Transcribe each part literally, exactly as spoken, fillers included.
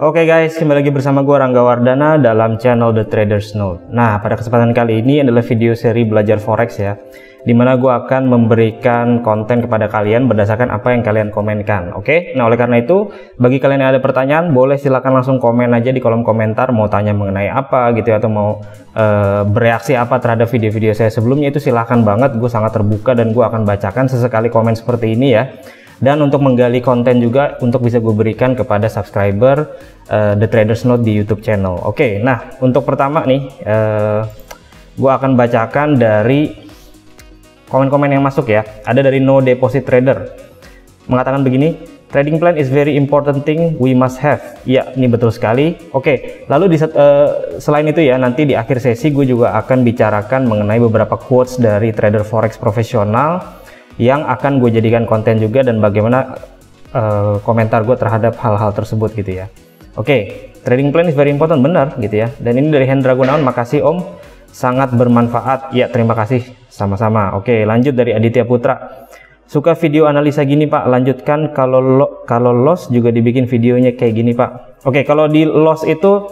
Oke okay guys, kembali lagi bersama gue Rangga Wardana dalam channel The Traders Note. Nah, pada kesempatan kali ini adalah video seri belajar forex ya, dimana gue akan memberikan konten kepada kalian berdasarkan apa yang kalian komenkan. Oke okay? Nah, oleh karena itu, bagi kalian yang ada pertanyaan, boleh silahkan langsung komen aja di kolom komentar, mau tanya mengenai apa gitu ya, atau mau uh, bereaksi apa terhadap video-video saya sebelumnya, itu silahkan banget. Gue sangat terbuka dan gue akan bacakan sesekali komen seperti ini ya, dan untuk menggali konten juga untuk bisa gue berikan kepada subscriber uh, The Traders Note di YouTube channel. Oke okay, nah untuk pertama nih uh, gue akan bacakan dari komen-komen yang masuk ya. Ada dari No Deposit Trader mengatakan begini, trading plan is very important thing we must have. Ya, ini betul sekali. Oke okay, lalu di, uh, selain itu ya, nanti di akhir sesi gue juga akan bicarakan mengenai beberapa quotes dari trader forex profesional yang akan gue jadikan konten juga, dan bagaimana uh, komentar gue terhadap hal-hal tersebut gitu ya. Oke okay, trading plan is very important, benar gitu ya. Dan ini dari Hendra Gunawan, makasih om, sangat bermanfaat. Ya, terima kasih, sama-sama. Oke okay, lanjut dari Aditya Putra, suka video analisa gini pak, lanjutkan. Kalau lo, kalau loss juga dibikin videonya kayak gini pak. Oke okay, kalau di loss itu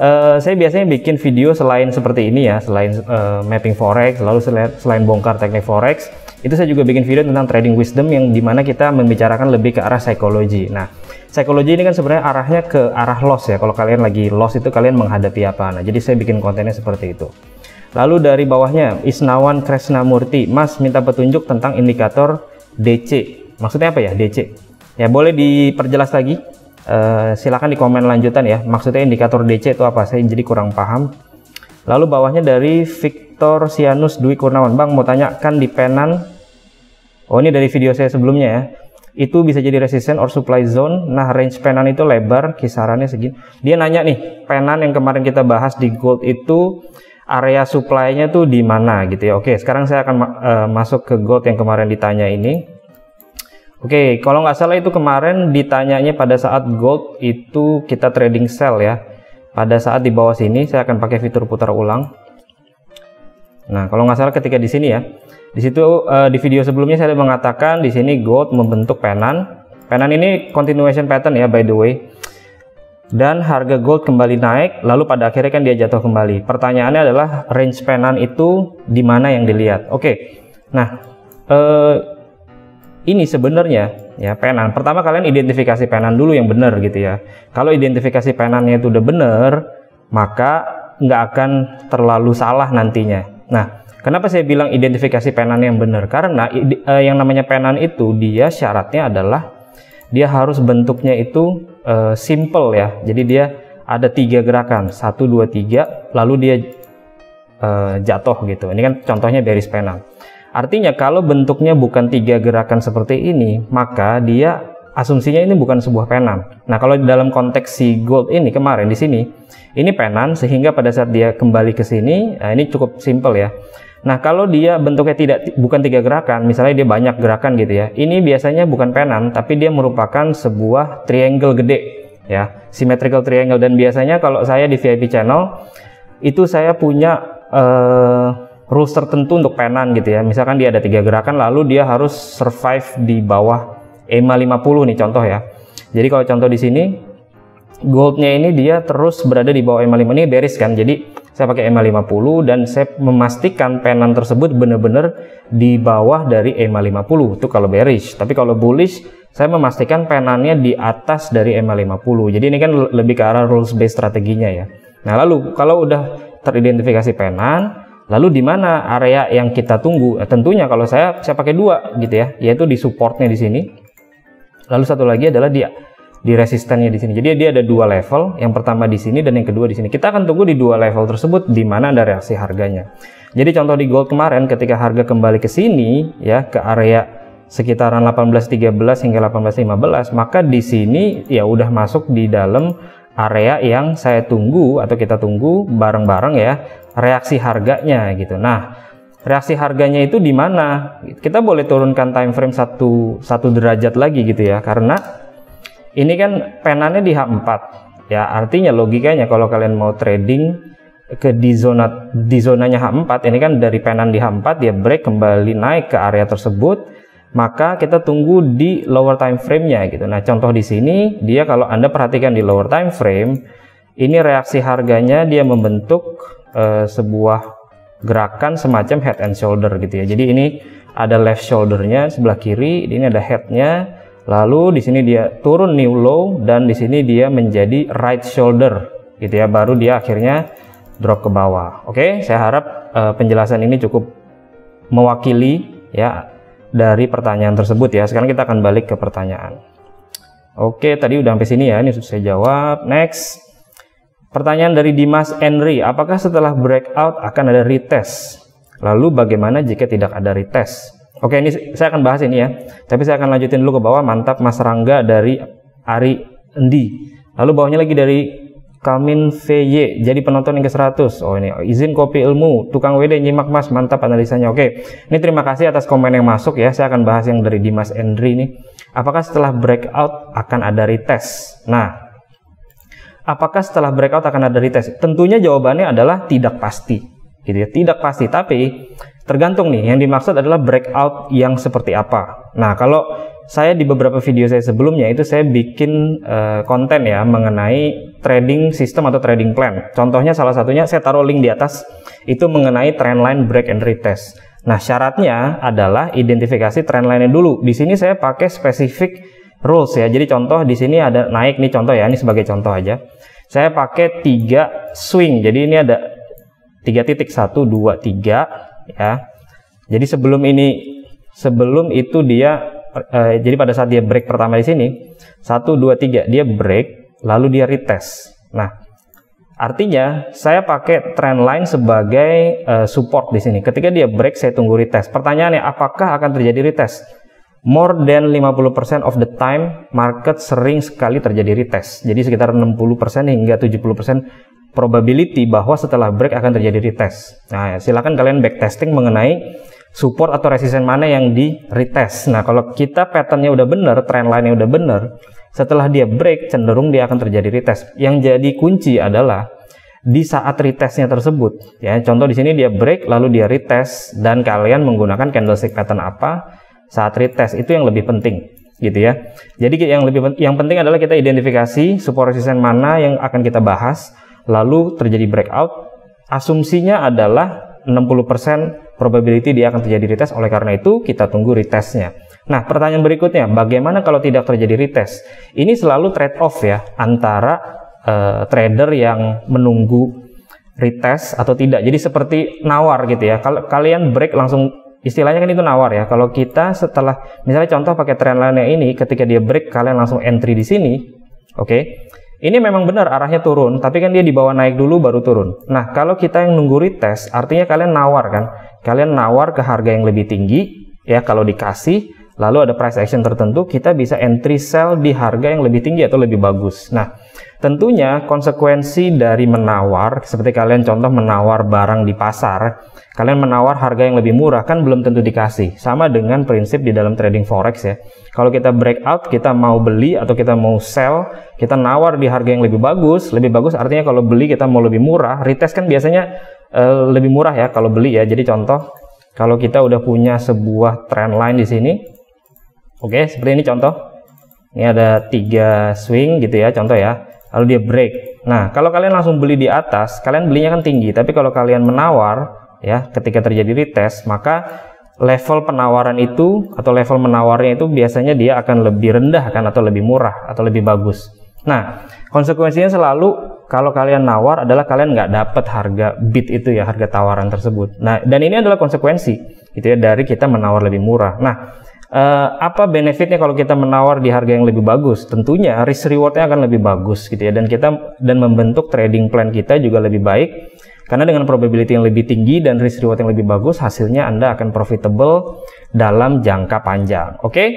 Uh, saya biasanya bikin video selain seperti ini ya, selain uh, mapping forex, lalu selain, selain bongkar teknik forex, itu saya juga bikin video tentang trading wisdom yang dimana kita membicarakan lebih ke arah psikologi. Nah, psikologi ini kan sebenarnya arahnya ke arah loss ya. Kalau kalian lagi loss itu kalian menghadapi apa? Nah, jadi saya bikin kontennya seperti itu. Lalu dari bawahnya Isnawan Kresnamurti, Mas minta petunjuk tentang indikator D C. Maksudnya apa ya D C? Ya boleh diperjelas lagi. Uh, silahkan di komen lanjutan ya, maksudnya indikator D C itu apa, saya jadi kurang paham. Lalu bawahnya dari Victor Sianus Dwi Kurnawan, bang mau tanyakan di penan, oh ini dari video saya sebelumnya ya, itu bisa jadi resisten or supply zone. Nah range penan itu lebar, kisarannya segini. Dia nanya nih, penan yang kemarin kita bahas di gold itu area supply-nya tuh di mana gitu ya. Oke sekarang saya akan ma uh, masuk ke gold yang kemarin ditanya ini. Oke, okay, kalau nggak salah itu kemarin ditanyanya pada saat gold itu kita trading sell ya. Pada saat di bawah sini, saya akan pakai fitur putar ulang. Nah, kalau nggak salah ketika di sini ya. Di situ uh, di video sebelumnya saya mengatakan di sini gold membentuk pennant. Pennant ini continuation pattern ya, by the way. Dan harga gold kembali naik, lalu pada akhirnya kan dia jatuh kembali. Pertanyaannya adalah range pennant itu di mana yang dilihat? Oke. Okay. Nah, eh uh, ini sebenarnya ya penan. Pertama kalian identifikasi penan dulu yang benar gitu ya. Kalau identifikasi penannya itu udah benar, maka nggak akan terlalu salah nantinya. Nah, kenapa saya bilang identifikasi penan yang benar? Karena eh, yang namanya penan itu dia syaratnya adalah dia harus bentuknya itu eh, simple ya. Jadi dia ada tiga gerakan, satu, dua, tiga, lalu dia eh, jatuh gitu. Ini kan contohnya bearish penan. Artinya kalau bentuknya bukan tiga gerakan seperti ini, maka dia asumsinya ini bukan sebuah pennant. Nah kalau dalam konteks si gold ini kemarin di sini, ini pennant sehingga pada saat dia kembali ke sini, nah ini cukup simple ya. Nah kalau dia bentuknya tidak bukan tiga gerakan, misalnya dia banyak gerakan gitu ya, ini biasanya bukan pennant tapi dia merupakan sebuah triangle gede ya, symmetrical triangle. Dan biasanya kalau saya di V I P channel itu saya punya eh, rules tertentu untuk pennant gitu ya. Misalkan dia ada tiga gerakan lalu dia harus survive di bawah E M A lima puluh nih contoh ya. Jadi kalau contoh di sini goldnya ini dia terus berada di bawah E M A lima puluh, ini bearish kan. Jadi saya pakai E M A lima puluh dan saya memastikan pennant tersebut benar-benar di bawah dari E M A lima puluh. Itu kalau bearish. Tapi kalau bullish saya memastikan pennantnya di atas dari E M A lima puluh. Jadi ini kan lebih ke arah rules based strateginya ya. Nah, lalu kalau udah teridentifikasi pennant, lalu di mana area yang kita tunggu? Tentunya kalau saya saya pakai dua gitu ya, yaitu di supportnya di sini. Lalu satu lagi adalah dia di resistennya di sini. Jadi dia ada dua level, yang pertama di sini dan yang kedua di sini. Kita akan tunggu di dua level tersebut di mana ada reaksi harganya. Jadi contoh di gold kemarin ketika harga kembali ke sini ya, ke area sekitaran delapan belas tiga belas hingga delapan belas lima belas, maka di sini ya udah masuk di dalam area yang saya tunggu atau kita tunggu bareng-bareng ya reaksi harganya gitu. Nah, reaksi harganya itu di mana? Kita boleh turunkan time frame satu satu derajat lagi gitu ya, karena ini kan penannya di H empat ya. Artinya logikanya kalau kalian mau trading ke di zona di zonanya H empat, ini kan dari penan di H empat dia break kembali naik ke area tersebut. maka kita tunggu di lower time frame-nya gitu. Nah, contoh di sini dia kalau Anda perhatikan di lower time frame, ini reaksi harganya dia membentuk eh, sebuah gerakan semacam head and shoulder gitu ya. Jadi ini ada left shoulder-nya sebelah kiri, ini ada head-nya, lalu di sini dia turun new low dan di sini dia menjadi right shoulder gitu ya. Baru dia akhirnya drop ke bawah. Oke, saya harap eh, penjelasan ini cukup mewakili ya dari pertanyaan tersebut ya. Sekarang kita akan balik ke pertanyaan. Oke, tadi udah sampai sini ya, ini sudah saya jawab. Next, pertanyaan dari Dimas Enri, apakah setelah breakout akan ada retest? Lalu bagaimana jika tidak ada retest? Oke, ini saya akan bahas ini ya, tapi saya akan lanjutin dulu ke bawah. Mantap Mas Rangga dari Ari Endi, lalu bawahnya lagi dari Kamin V Y, jadi penonton yang ke seratus. Oh ini, izin kopi ilmu, tukang W D nyimak Mas, mantap analisanya. Oke, ini terima kasih atas komen yang masuk ya. Saya akan bahas yang dari Dimas Endri nih. Apakah setelah breakout akan ada retest? Nah, apakah setelah breakout akan ada retest? Tentunya jawabannya adalah tidak pasti, gitu ya. Tidak pasti, tapi tergantung nih. Yang dimaksud adalah breakout yang seperti apa. Nah, kalau saya di beberapa video saya sebelumnya itu saya bikin uh, konten ya mengenai trading system atau trading plan. Contohnya salah satunya saya taruh link di atas itu mengenai trendline break and retest. Nah, syaratnya adalah identifikasi trendline-nya dulu. Di sini saya pakai specific rules ya. Jadi contoh di sini ada naik nih contoh ya. Ini sebagai contoh aja. Saya pakai tiga swing. Jadi ini ada tiga titik satu dua tiga ya. Jadi sebelum ini sebelum itu dia eh, jadi pada saat dia break pertama di sini satu dua tiga dia break, lalu dia retest. Nah, artinya saya pakai trendline sebagai uh, support di sini. Ketika dia break, saya tunggu retest. Pertanyaannya, apakah akan terjadi retest? More than lima puluh persen of the time, market sering sekali terjadi retest. Jadi sekitar enam puluh persen hingga tujuh puluh persen probability bahwa setelah break akan terjadi retest. Nah, silakan kalian backtesting mengenai support atau resisten mana yang di retest. Nah, kalau kita patternnya udah bener, trendline-nya udah bener, setelah dia break cenderung dia akan terjadi retest. Yang jadi kunci adalah di saat retestnya tersebut ya. Contoh di sini dia break lalu dia retest dan kalian menggunakan candlestick pattern apa saat retest, itu yang lebih penting gitu ya. Jadi yang lebih yang penting adalah kita identifikasi support resisten mana yang akan kita bahas, lalu terjadi breakout. Asumsinya adalah enam puluh persen probability dia akan terjadi retest, oleh karena itu kita tunggu retestnya. Nah, pertanyaan berikutnya, bagaimana kalau tidak terjadi retest? Ini selalu trade-off ya, antara uh, trader yang menunggu retest atau tidak. Jadi seperti nawar gitu ya, kalau kalian break langsung, istilahnya kan itu nawar ya. Kalau kita setelah, misalnya contoh pakai trendline-nya ini, ketika dia break kalian langsung entry di sini, oke. Okay. Ini memang benar arahnya turun, tapi kan dia di bawah naik dulu baru turun. Nah, kalau kita yang nunggu retest, artinya kalian nawar kan? Kalian nawar ke harga yang lebih tinggi, ya kalau dikasih, lalu ada price action tertentu, kita bisa entry sell di harga yang lebih tinggi atau lebih bagus. Nah, tentunya konsekuensi dari menawar, seperti kalian contoh menawar barang di pasar, kalian menawar harga yang lebih murah, kan belum tentu dikasih. Sama dengan prinsip di dalam trading forex ya. Kalau kita breakout, kita mau beli atau kita mau sell, kita nawar di harga yang lebih bagus. Lebih bagus artinya kalau beli kita mau lebih murah. Retest kan biasanya uh, lebih murah ya kalau beli ya. Jadi contoh, kalau kita udah punya sebuah trendline di sini, oke, seperti ini contoh. Ini ada tiga swing gitu ya, contoh ya. Lalu dia break. Nah, kalau kalian langsung beli di atas, kalian belinya kan tinggi. Tapi kalau kalian menawar, ya, ketika terjadi retest, maka level penawaran itu atau level menawarnya itu biasanya dia akan lebih rendah kan, atau lebih murah atau lebih bagus. Nah, konsekuensinya selalu kalau kalian nawar adalah kalian nggak dapat harga bid itu ya, harga tawaran tersebut. Nah, dan ini adalah konsekuensi gitu ya dari kita menawar lebih murah. Nah, Uh, apa benefitnya kalau kita menawar di harga yang lebih bagus? Tentunya risk rewardnya akan lebih bagus gitu ya, dan kita dan membentuk trading plan kita juga lebih baik, karena dengan probability yang lebih tinggi dan risk reward yang lebih bagus, hasilnya Anda akan profitable dalam jangka panjang. Oke, okay?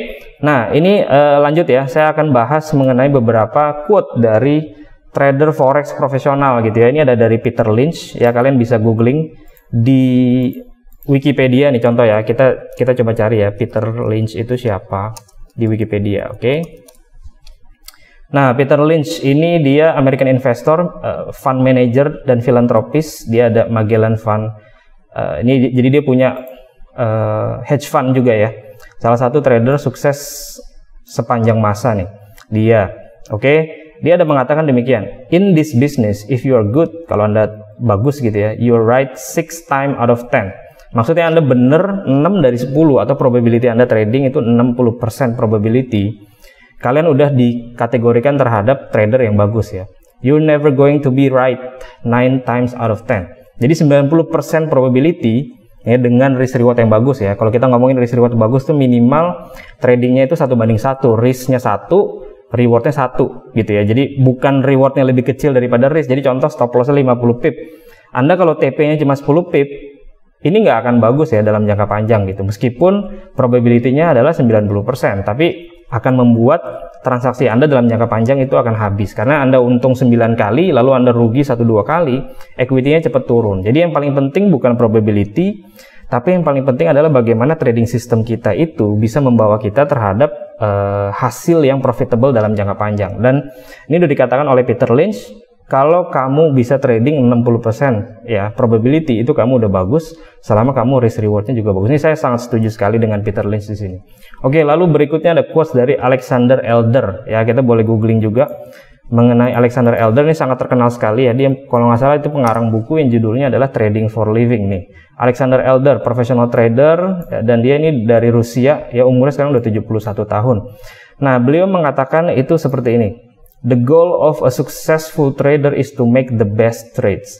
Nah ini uh, lanjut ya, saya akan bahas mengenai beberapa quote dari trader forex profesional gitu ya. Ini ada dari Peter Lynch ya, kalian bisa googling di Wikipedia nih contoh ya, kita kita coba cari ya Peter Lynch itu siapa di Wikipedia, oke. Okay? Nah, Peter Lynch ini dia American investor, uh, fund manager dan filantropis. Dia ada Magellan Fund. Uh, ini jadi dia punya uh, hedge fund juga ya. Salah satu trader sukses sepanjang masa nih, dia. Oke, okay? Dia ada mengatakan demikian. In this business, if you are good, kalau Anda bagus gitu ya, you are right six time out of ten. Maksudnya Anda bener enam dari sepuluh, atau probability Anda trading itu enam puluh persen probability. Kalian udah dikategorikan terhadap trader yang bagus ya. You're never going to be right nine times out of ten. Jadi sembilan puluh persen probability ya, dengan risk reward yang bagus ya. Kalau kita ngomongin risk reward bagus tuh minimal tradingnya itu satu banding satu, risknya satu, rewardnya satu gitu ya. Jadi bukan rewardnya lebih kecil daripada risk. Jadi contoh stop lossnya lima puluh pip, Anda kalau T P-nya cuma sepuluh pip, ini nggak akan bagus ya dalam jangka panjang gitu. Meskipun probability-nya adalah sembilan puluh persen, tapi akan membuat transaksi Anda dalam jangka panjang itu akan habis. Karena Anda untung sembilan kali, lalu Anda rugi satu dua kali, equity-nya cepat turun. Jadi yang paling penting bukan probability, tapi yang paling penting adalah bagaimana trading system kita itu bisa membawa kita terhadap uh, hasil yang profitable dalam jangka panjang. Dan ini sudah dikatakan oleh Peter Lynch, kalau kamu bisa trading enam puluh persen ya probability, itu kamu udah bagus, selama kamu risk rewardnya juga bagus. Ini saya sangat setuju sekali dengan Peter Lynch di sini. Oke, lalu berikutnya ada quotes dari Alexander Elder. Ya, kita boleh googling juga mengenai Alexander Elder, ini sangat terkenal sekali ya. Dia kalau nggak salah itu pengarang buku yang judulnya adalah Trading for Living nih. Alexander Elder, professional trader, ya, dan dia ini dari Rusia ya, umurnya sekarang udah tujuh puluh satu tahun. Nah, beliau mengatakan itu seperti ini. The goal of a successful trader is to make the best trades.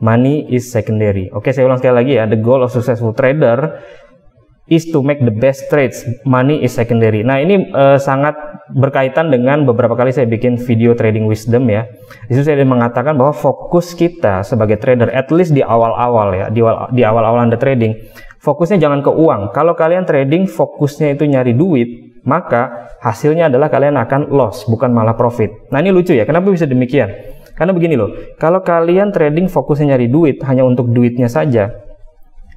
Money is secondary. Oke, saya ulang sekali lagi ya. The goal of successful trader is to make the best trades. Money is secondary. Nah, ini uh, sangat berkaitan dengan beberapa kali saya bikin video trading wisdom ya. Di situ saya mengatakan bahwa fokus kita sebagai trader, at least di awal-awal ya, di awal-awal Anda trading, fokusnya jangan ke uang. Kalau kalian trading fokusnya itu nyari duit, maka hasilnya adalah kalian akan loss, bukan malah profit. Nah, ini lucu ya, kenapa bisa demikian? Karena begini loh, kalau kalian trading fokusnya nyari duit, hanya untuk duitnya saja,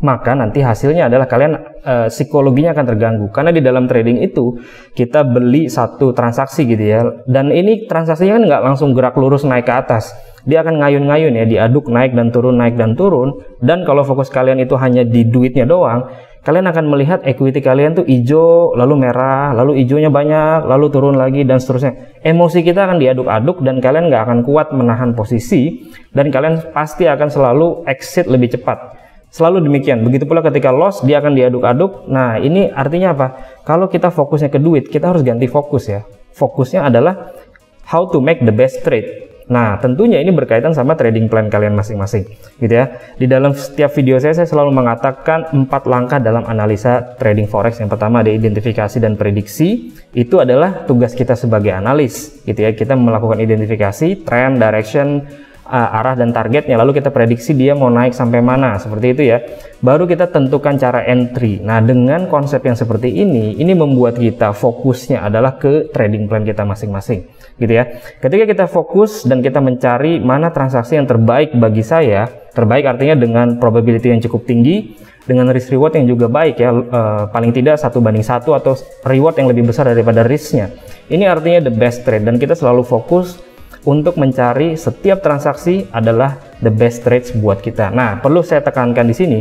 maka nanti hasilnya adalah kalian e, psikologinya akan terganggu. Karena di dalam trading itu, kita beli satu transaksi gitu ya, dan ini transaksinya kan nggak langsung gerak lurus naik ke atas. Dia akan ngayun-ngayun ya, diaduk naik dan turun, naik dan turun. Dan kalau fokus kalian itu hanya di duitnya doang, kalian akan melihat equity kalian tuh hijau, lalu merah, lalu hijaunya banyak, lalu turun lagi, dan seterusnya. Emosi kita akan diaduk-aduk, dan kalian nggak akan kuat menahan posisi, dan kalian pasti akan selalu exit lebih cepat. Selalu demikian. Begitu pula ketika loss, dia akan diaduk-aduk. Nah, ini artinya apa? Kalau kita fokusnya ke duit, kita harus ganti fokus ya. Fokusnya adalah how to make the best trade. Nah, tentunya ini berkaitan sama trading plan kalian masing-masing gitu ya. Di dalam setiap video saya, saya selalu mengatakan empat langkah dalam analisa trading forex. Yang pertama ada identifikasi dan prediksi. Itu adalah tugas kita sebagai analis gitu ya. Kita melakukan identifikasi, trend, direction, uh, arah dan targetnya. Lalu kita prediksi dia mau naik sampai mana, seperti itu ya. Baru kita tentukan cara entry. Nah, dengan konsep yang seperti ini, ini membuat kita fokusnya adalah ke trading plan kita masing-masing gitu ya. Ketika kita fokus dan kita mencari mana transaksi yang terbaik bagi saya, terbaik artinya dengan probability yang cukup tinggi, dengan risk reward yang juga baik ya, e, paling tidak satu banding satu atau reward yang lebih besar daripada risknya. Ini artinya the best trade, dan kita selalu fokus untuk mencari setiap transaksi adalah the best trades buat kita. Nah, perlu saya tekankan di sini,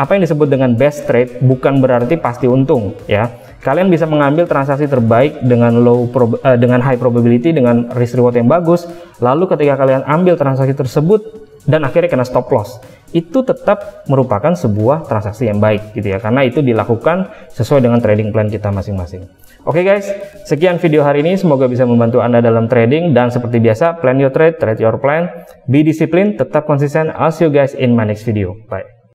apa yang disebut dengan best trade bukan berarti pasti untung ya. Kalian bisa mengambil transaksi terbaik dengan low prob uh, dengan high probability, dengan risk reward yang bagus, lalu ketika kalian ambil transaksi tersebut dan akhirnya kena stop loss, itu tetap merupakan sebuah transaksi yang baik gitu ya, karena itu dilakukan sesuai dengan trading plan kita masing-masing. Oke guys, sekian video hari ini, semoga bisa membantu Anda dalam trading, dan seperti biasa, plan your trade, trade your plan, be disciplined, tetap konsisten. I'll see you guys in my next video. Bye.